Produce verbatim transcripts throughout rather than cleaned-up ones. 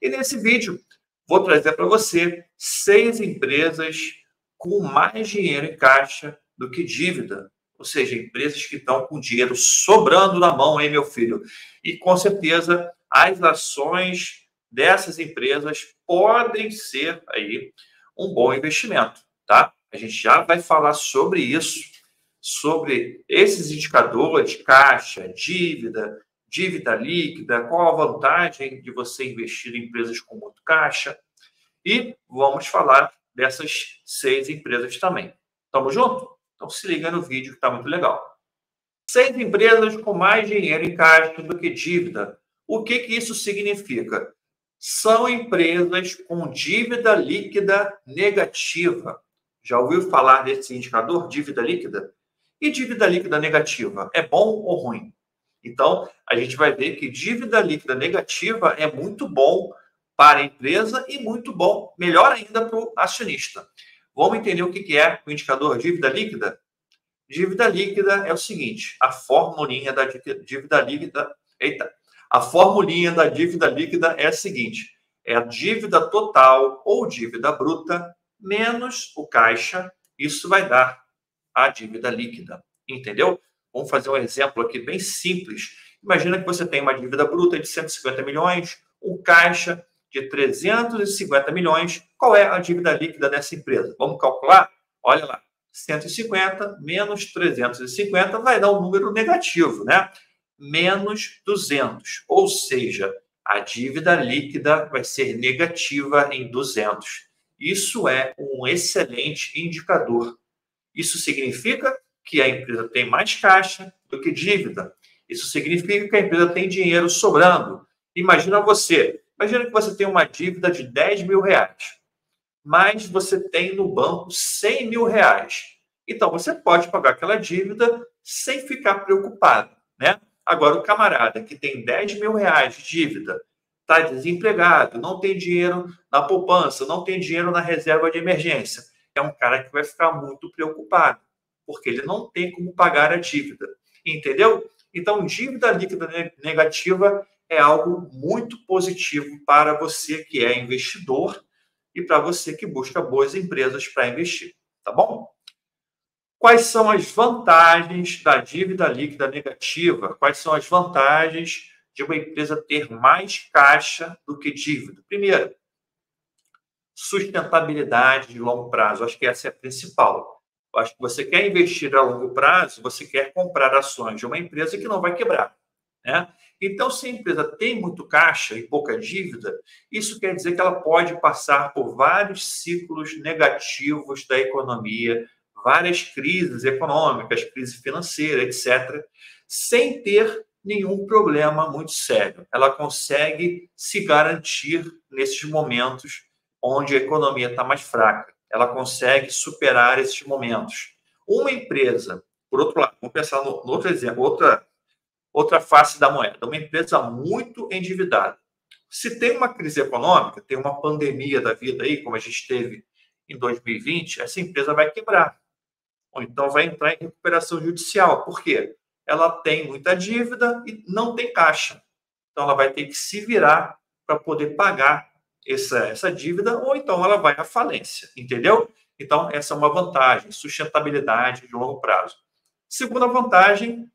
E nesse vídeo, vou trazer para você seis empresas com mais dinheiro em caixa do que dívida. Ou seja, empresas que estão com dinheiro sobrando na mão, hein, meu filho? E, com certeza, as ações dessas empresas podem ser aí um bom investimento, tá? A gente já vai falar sobre isso, sobre esses indicadores, caixa, dívida, dívida líquida, qual a vantagem de você investir em empresas com muito caixa. E vamos falar dessas seis empresas também. Tamo junto? Então, se liga no vídeo que está muito legal. Seis empresas com mais dinheiro em caixa do que dívida. O que, que isso significa? São empresas com dívida líquida negativa. Já ouviu falar desse indicador, dívida líquida? E dívida líquida negativa, é bom ou ruim? Então, a gente vai ver que dívida líquida negativa é muito bom para a empresa e muito bom, melhor ainda, para o acionista. Vamos entender o que é o indicador dívida líquida? Dívida líquida é o seguinte, a formulinha da dívida líquida... Eita! A formulinha da dívida líquida é a seguinte, é a dívida total ou dívida bruta menos o caixa, isso vai dar a dívida líquida, entendeu? Vamos fazer um exemplo aqui bem simples. Imagina que você tem uma dívida bruta de cento e cinquenta milhões, um caixa de trezentos e cinquenta milhões, qual é a dívida líquida dessa empresa? Vamos calcular? Olha lá, cento e cinquenta menos trezentos e cinquenta vai dar um número negativo, né? Menos duzentos, ou seja, a dívida líquida vai ser negativa em duzentos. Isso é um excelente indicador. Isso significa que a empresa tem mais caixa do que dívida. Isso significa que a empresa tem dinheiro sobrando. Imagina você, imagina que você tem uma dívida de dez mil reais, mas você tem no banco cem mil reais. Então, você pode pagar aquela dívida sem ficar preocupado, né? Agora, o camarada que tem dez mil reais de dívida, está desempregado, não tem dinheiro na poupança, não tem dinheiro na reserva de emergência, é um cara que vai ficar muito preocupado, porque ele não tem como pagar a dívida, entendeu? Então, dívida líquida negativa é algo muito positivo para você que é investidor e para você que busca boas empresas para investir, tá bom? Quais são as vantagens da dívida líquida negativa? Quais são as vantagens de uma empresa ter mais caixa do que dívida? Primeiro, sustentabilidade de longo prazo. Acho que essa é a principal. Acho que você quer investir a longo prazo, você quer comprar ações de uma empresa que não vai quebrar, né? Então, se a empresa tem muito caixa e pouca dívida, isso quer dizer que ela pode passar por vários ciclos negativos da economia, várias crises econômicas, crise financeira, etcétera, sem ter nenhum problema muito sério. Ela consegue se garantir nesses momentos onde a economia está mais fraca. Ela consegue superar esses momentos. Uma empresa, por outro lado, vamos pensar no, no outro exemplo, outra, outra face da moeda, uma empresa muito endividada. Se tem uma crise econômica, tem uma pandemia da vida aí, como a gente teve em dois mil e vinte, essa empresa vai quebrar. Ou então vai entrar em recuperação judicial. Por quê? Ela tem muita dívida e não tem caixa. Então, ela vai ter que se virar para poder pagar essa, essa dívida, ou então ela vai à falência, entendeu? Então, essa é uma vantagem, sustentabilidade de longo prazo. Segunda vantagem,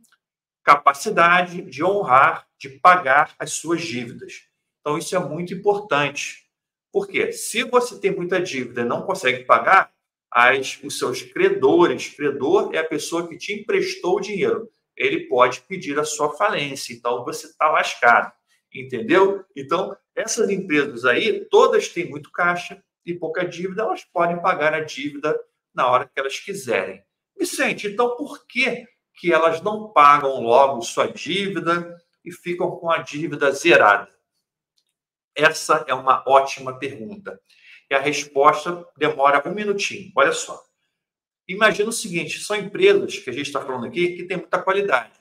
capacidade de honrar, de pagar as suas dívidas. Então, isso é muito importante. Por quê? Se você tem muita dívida e não consegue pagar, As, os seus credores, credor é a pessoa que te emprestou o dinheiro, ele pode pedir a sua falência, então você está lascado, entendeu? Então, essas empresas aí, todas têm muito caixa e pouca dívida, elas podem pagar a dívida na hora que elas quiserem. Vicente, então por que, que elas não pagam logo sua dívida e ficam com a dívida zerada? Essa é uma ótima pergunta. E a resposta demora um minutinho. Olha só. Imagina o seguinte, são empresas, que a gente está falando aqui, que tem muita qualidade.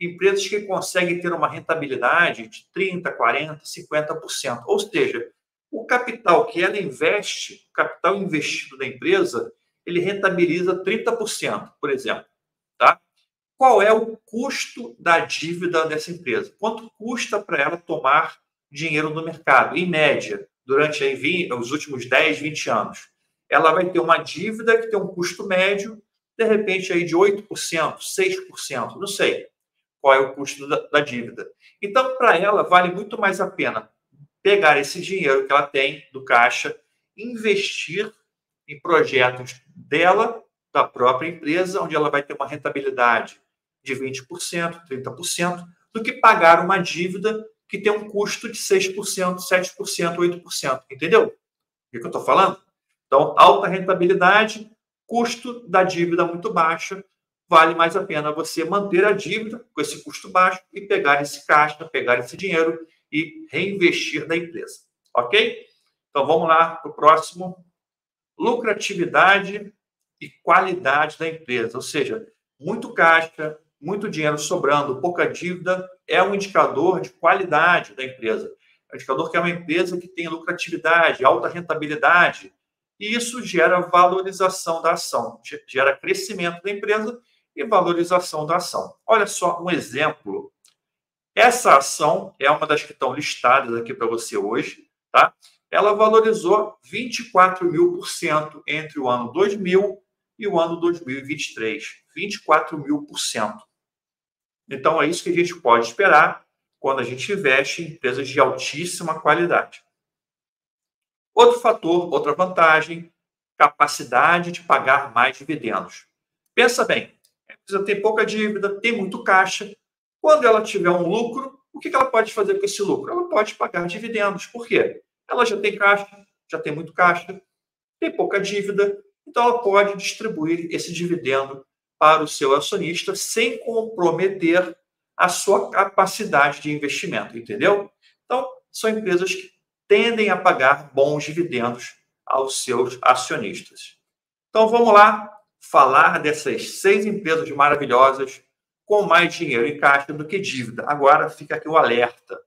Empresas que conseguem ter uma rentabilidade de trinta por cento, quarenta por cento, cinquenta por cento. Ou seja, o capital que ela investe, o capital investido da empresa, ele rentabiliza trinta por cento, por exemplo. Tá? Qual é o custo da dívida dessa empresa? Quanto custa para ela tomar dinheiro do mercado. Em média, durante aí vinte, os últimos dez, vinte anos, ela vai ter uma dívida que tem um custo médio, de repente, aí de oito por cento, seis por cento, não sei qual é o custo da, da dívida. Então, para ela, vale muito mais a pena pegar esse dinheiro que ela tem do caixa, investir em projetos dela, da própria empresa, onde ela vai ter uma rentabilidade de vinte por cento, trinta por cento, do que pagar uma dívida que tem um custo de seis por cento, sete por cento, oito por cento. Entendeu? O que eu estou falando? Então, alta rentabilidade, custo da dívida muito baixa, vale mais a pena você manter a dívida com esse custo baixo e pegar esse caixa, pegar esse dinheiro e reinvestir na empresa. Ok? Então, vamos lá para o próximo. Lucratividade e qualidade da empresa. Ou seja, muito caixa, muito dinheiro sobrando, pouca dívida, é um indicador de qualidade da empresa. É um indicador que é uma empresa que tem lucratividade, alta rentabilidade, e isso gera valorização da ação, gera crescimento da empresa e valorização da ação. Olha só um exemplo. Essa ação é uma das que estão listadas aqui para você hoje, tá? Ela valorizou vinte e quatro mil por cento entre o ano dois mil e o ano dois mil e vinte e três. vinte e quatro mil por cento. Então, é isso que a gente pode esperar quando a gente investe em empresas de altíssima qualidade. Outro fator, outra vantagem, capacidade de pagar mais dividendos. Pensa bem, a empresa tem pouca dívida, tem muito caixa. Quando ela tiver um lucro, o que ela pode fazer com esse lucro? Ela pode pagar dividendos. Por quê? Ela já tem caixa, já tem muito caixa, tem pouca dívida, então ela pode distribuir esse dividendo para o seu acionista sem comprometer a sua capacidade de investimento, entendeu? Então, são empresas que tendem a pagar bons dividendos aos seus acionistas. Então, vamos lá falar dessas seis empresas maravilhosas com mais dinheiro em caixa do que dívida. Agora, fica aqui o alerta.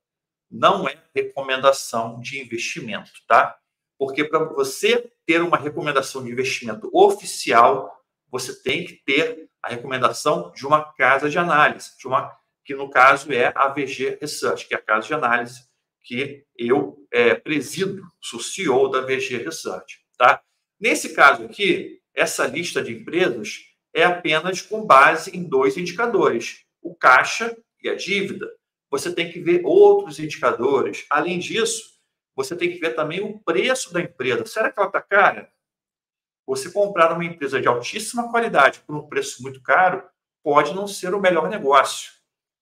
Não é recomendação de investimento, tá? Porque para você ter uma recomendação de investimento oficial, você tem que ter a recomendação de uma casa de análise, de uma, que no caso é a V G Research, que é a casa de análise que eu é, presido, sou C E O da V G Research, tá? Nesse caso aqui, essa lista de empresas é apenas com base em dois indicadores, o caixa e a dívida. Você tem que ver outros indicadores. Além disso, você tem que ver também o preço da empresa. Será que ela está cara? Você comprar uma empresa de altíssima qualidade por um preço muito caro pode não ser o melhor negócio.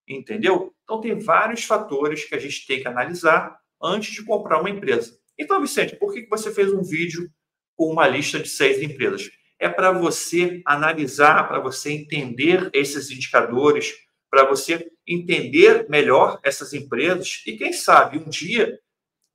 Entendeu? Então, tem vários fatores que a gente tem que analisar antes de comprar uma empresa. Então, Vicente, por que você fez um vídeo com uma lista de seis empresas? É para você analisar, para você entender esses indicadores, para você entender melhor essas empresas e, quem sabe, um dia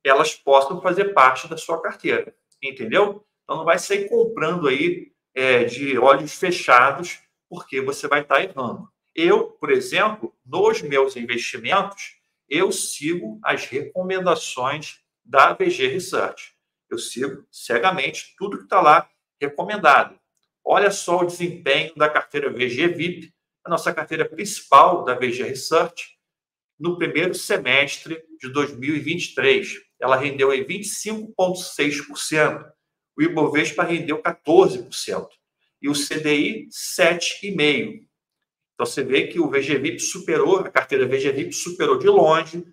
elas possam fazer parte da sua carteira, entendeu? Então, não vai sair comprando aí é, de olhos fechados, porque você vai estar errando. Eu, por exemplo, nos meus investimentos, eu sigo as recomendações da V G Research. Eu sigo cegamente tudo que está lá recomendado. Olha só o desempenho da carteira V G V I P, a nossa carteira principal da V G Research, no primeiro semestre de dois mil e vinte e três. Ela rendeu vinte e cinco vírgula seis por cento. O Ibovespa rendeu quatorze por cento. E o C D I, sete vírgula cinco por cento. Então, você vê que o V G V I P superou, a carteira V G V I P superou de longe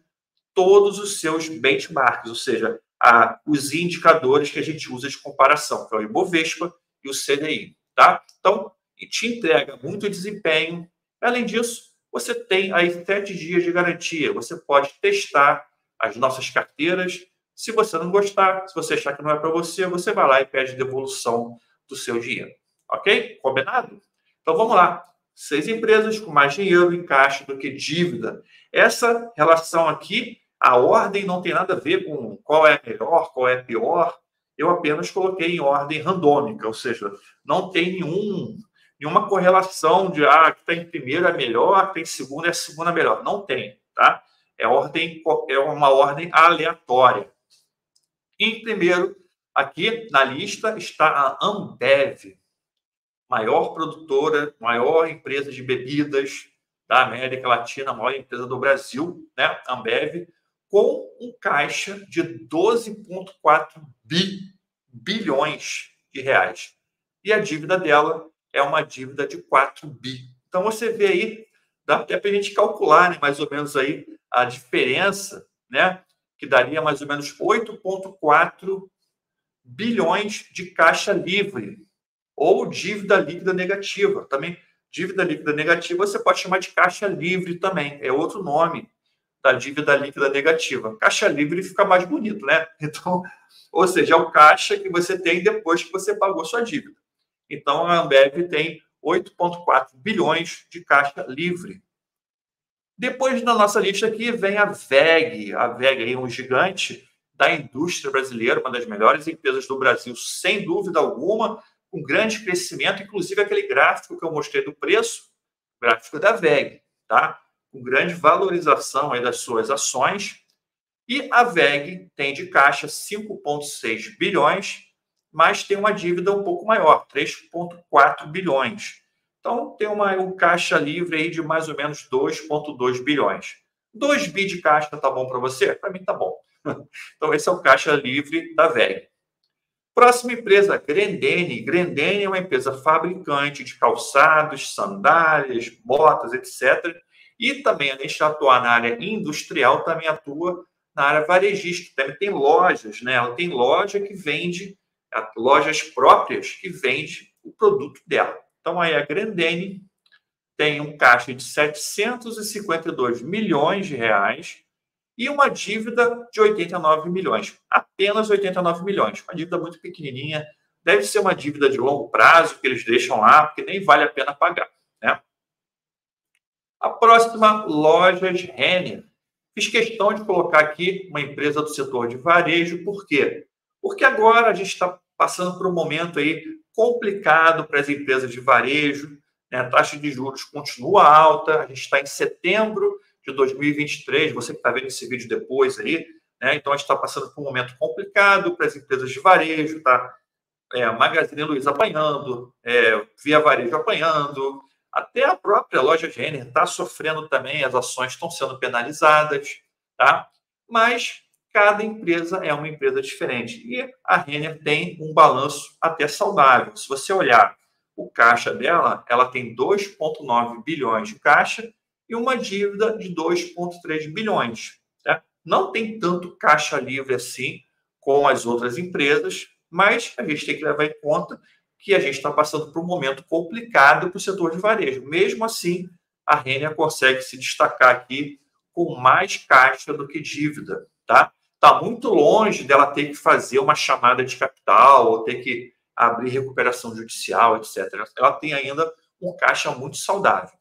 todos os seus benchmarks, ou seja, a, os indicadores que a gente usa de comparação, que é o Ibovespa e o C D I. Tá? Então, e te entrega muito desempenho. Além disso, você tem aí sete dias de garantia. Você pode testar as nossas carteiras. Se você não gostar, se você achar que não é para você, você vai lá e pede devolução do seu dinheiro. Ok? Combinado? Então, vamos lá. Seis empresas com mais dinheiro em caixa do que dívida. Essa relação aqui, a ordem não tem nada a ver com qual é melhor, qual é pior. Eu apenas coloquei em ordem randômica, ou seja, não tem nenhum... nenhuma correlação de ah, que está em primeiro é melhor, que está em segundo é a segunda melhor. Não tem, tá? É, ordem, é uma ordem aleatória. Em primeiro, aqui na lista, está a Ambev, maior produtora, maior empresa de bebidas da América Latina, maior empresa do Brasil, né? Ambev, com um caixa de doze vírgula quatro bilhões de reais. E a dívida dela é uma dívida de quatro bi. Então, você vê aí, dá até para a gente calcular, né, mais ou menos aí a diferença, né, que daria mais ou menos oito vírgula quatro bilhões de caixa livre ou dívida líquida negativa. Também, dívida líquida negativa, você pode chamar de caixa livre também. É outro nome da dívida líquida negativa. Caixa livre fica mais bonito, né? Então, ou seja, é o caixa que você tem depois que você pagou sua dívida. Então, a Ambev tem oito vírgula quatro bilhões de caixa livre. Depois da nossa lista aqui vem a W E G. A W E G é um gigante da indústria brasileira, uma das melhores empresas do Brasil, sem dúvida alguma, com grande crescimento, inclusive aquele gráfico que eu mostrei do preço, gráfico da W E G, tá? Com grande valorização aí das suas ações. E a W E G tem de caixa cinco vírgula seis bilhões, mas tem uma dívida um pouco maior, três vírgula quatro bilhões. Então, tem uma, um caixa livre aí de mais ou menos dois vírgula dois bilhões. dois bi de caixa tá bom para você? Para mim tá bom. Então, esse é o caixa livre da W E G. Próxima empresa, Grendene. Grendene é uma empresa fabricante de calçados, sandálias, botas, etcétera. E também, além de atuar na área industrial, também atua na área varejista. Também tem lojas, né? Ela tem loja que vende, lojas próprias que vende o produto dela. Então, aí a Grendene tem um caixa de setecentos e cinquenta e dois milhões de reais e uma dívida de oitenta e nove milhões. Apenas oitenta e nove milhões. Uma dívida muito pequenininha. Deve ser uma dívida de longo prazo que eles deixam lá, porque nem vale a pena pagar, né? A próxima, Lojas Renner. Fiz questão de colocar aqui uma empresa do setor de varejo. Por quê? Porque agora a gente está passando por um momento aí complicado para as empresas de varejo, né? A taxa de juros continua alta. A gente está em setembro de dois mil e vinte e três, você que está vendo esse vídeo depois aí, né? Então a gente está passando por um momento complicado para as empresas de varejo, tá? É, a Magazine Luiza apanhando, é, Via Varejo apanhando, até a própria Lojas Renner está sofrendo também, as ações estão sendo penalizadas, tá? Mas cada empresa é uma empresa diferente. E a Renner tem um balanço até saudável. Se você olhar o caixa dela, ela tem dois vírgula nove bilhões de caixa e uma dívida de dois vírgula três bilhões. Tá? Não tem tanto caixa livre assim com as outras empresas, mas a gente tem que levar em conta que a gente está passando por um momento complicado para o setor de varejo. Mesmo assim, a Renner consegue se destacar aqui com mais caixa do que dívida. Tá? Tá muito longe dela ter que fazer uma chamada de capital ou ter que abrir recuperação judicial, etcétera. Ela tem ainda um caixa muito saudável.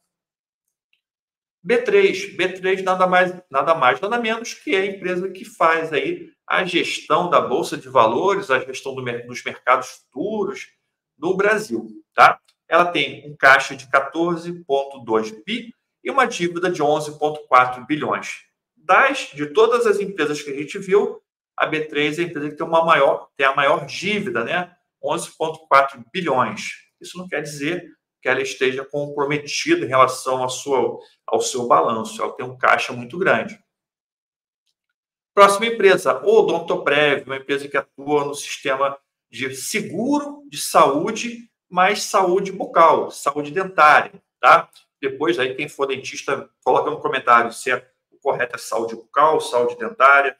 B três. B três nada mais, nada mais, nada menos que é a empresa que faz aí a gestão da Bolsa de Valores, a gestão do, dos mercados futuros no Brasil. Tá? Ela tem um caixa de quatorze vírgula dois bi e uma dívida de onze vírgula quatro bilhões. Das, de todas as empresas que a gente viu, a B três é a empresa que tem, uma maior, tem a maior dívida, né? onze vírgula quatro bilhões. Isso não quer dizer que ela esteja comprometida em relação ao seu, ao seu balanço. Ela tem um caixa muito grande. Próxima empresa, OdontoPrev, uma empresa que atua no sistema de seguro de saúde, mas saúde bucal, saúde dentária, tá? Depois, aí, quem for dentista, coloca no comentário se é correta é saúde bucal, saúde dentária,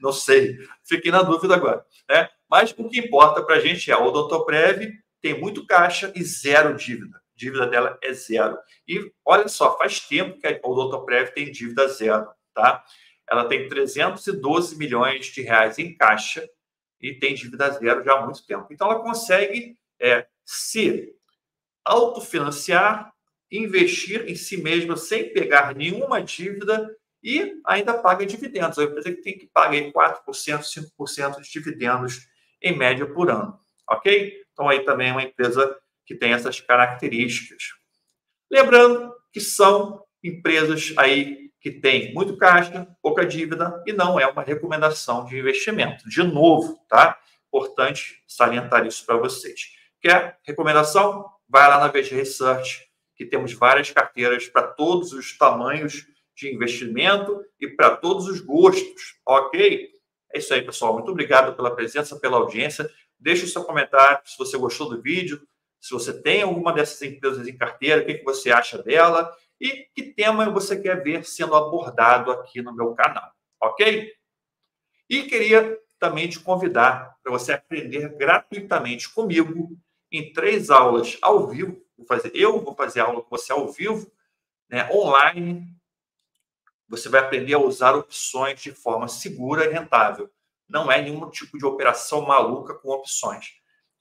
não sei, fiquei na dúvida agora, né? Mas o que importa para a gente é a OdontoPrev tem muito caixa e zero dívida. A dívida dela é zero. E olha só, faz tempo que a OdontoPrev tem dívida zero, tá? Ela tem trezentos e doze milhões de reais em caixa e tem dívida zero já há muito tempo. Então, ela consegue é, se autofinanciar, investir em si mesma sem pegar nenhuma dívida e ainda paga dividendos. A empresa que tem que pagar quatro por cento, cinco por cento de dividendos em média por ano, ok? Então, aí também é uma empresa que tem essas características. Lembrando que são empresas aí que têm muito caixa, pouca dívida e não é uma recomendação de investimento. De novo, tá? Importante salientar isso para vocês. Quer recomendação? Vai lá na V G Research, que temos várias carteiras para todos os tamanhos de investimento e para todos os gostos, ok? É isso aí, pessoal. Muito obrigado pela presença, pela audiência. Deixe o seu comentário se você gostou do vídeo, se você tem alguma dessas empresas em carteira, o que você acha dela e que tema você quer ver sendo abordado aqui no meu canal, ok? E queria também te convidar para você aprender gratuitamente comigo em três aulas ao vivo. Vou fazer, eu vou fazer aula com você ao vivo, né, online. Você vai aprender a usar opções de forma segura e rentável. Não é nenhum tipo de operação maluca com opções.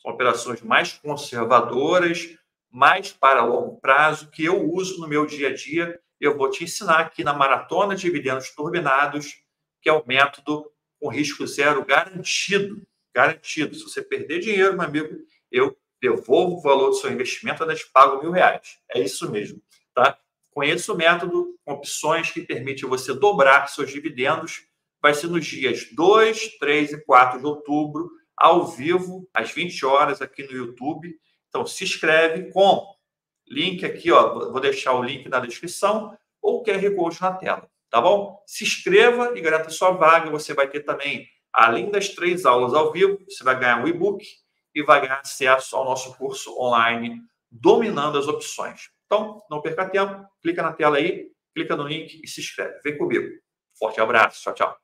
São operações mais conservadoras, mais para longo prazo, que eu uso no meu dia a dia. Eu vou te ensinar aqui na Maratona de Dividendos Turbinados, que é um método com risco zero garantido. Garantido. Se você perder dinheiro, meu amigo, eu devolvo o valor do seu investimento, ainda te pago mil reais. É isso mesmo, tá? Conheça o método, opções que permite você dobrar seus dividendos. Vai ser nos dias dois, três e quatro de outubro, ao vivo, às vinte horas, aqui no YouTube. Então, se inscreve com link aqui, ó. Vou deixar o link na descrição ou Q R Code na tela, tá bom? Se inscreva e garanta sua vaga. Você vai ter também, além das três aulas ao vivo, você vai ganhar um e-book e vai ganhar acesso ao nosso curso online Dominando as Opções. Então, não perca tempo, clica na tela aí, clica no link e se inscreve. Vem comigo. Forte abraço, tchau, tchau.